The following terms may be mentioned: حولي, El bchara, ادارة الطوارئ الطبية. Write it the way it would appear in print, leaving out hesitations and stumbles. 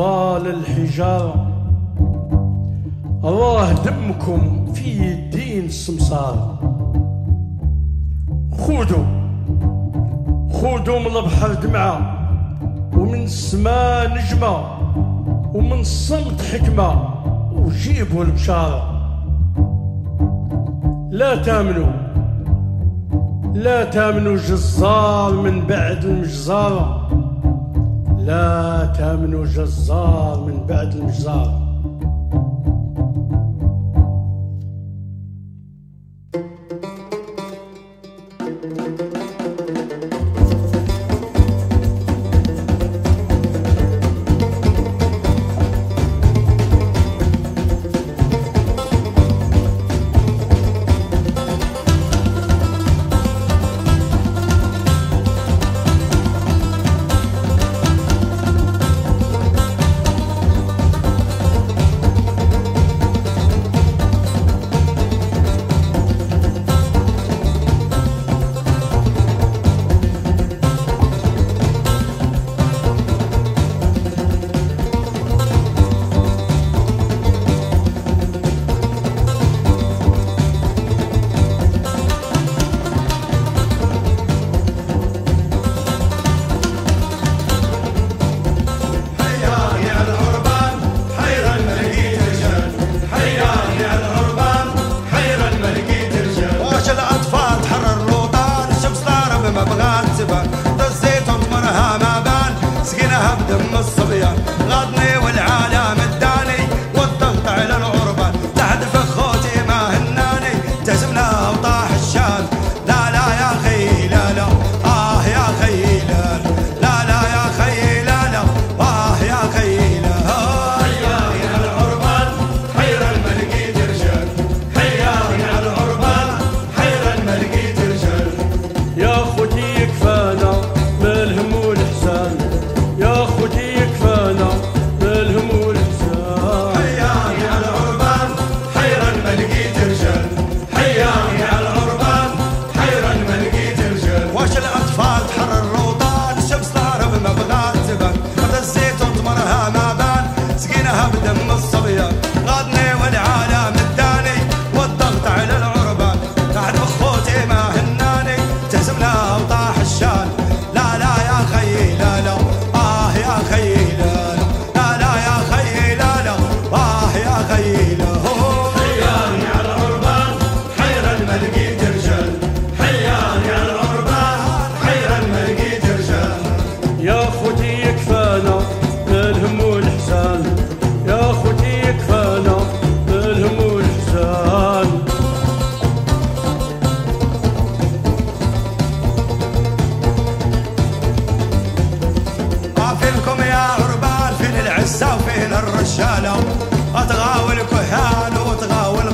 أطفال الحجارة، أراه دمكم في الدين السمسار. خودوا من البحر دمعة، ومن السماء نجمة، ومن الصمت حكمة، وجيبوا البشارة. لا تامنوا جزار من بعد المجزارة، لا تامنوا جزار من بعد المجزارة. وفين الرشالة أتغاول كهان وتغاول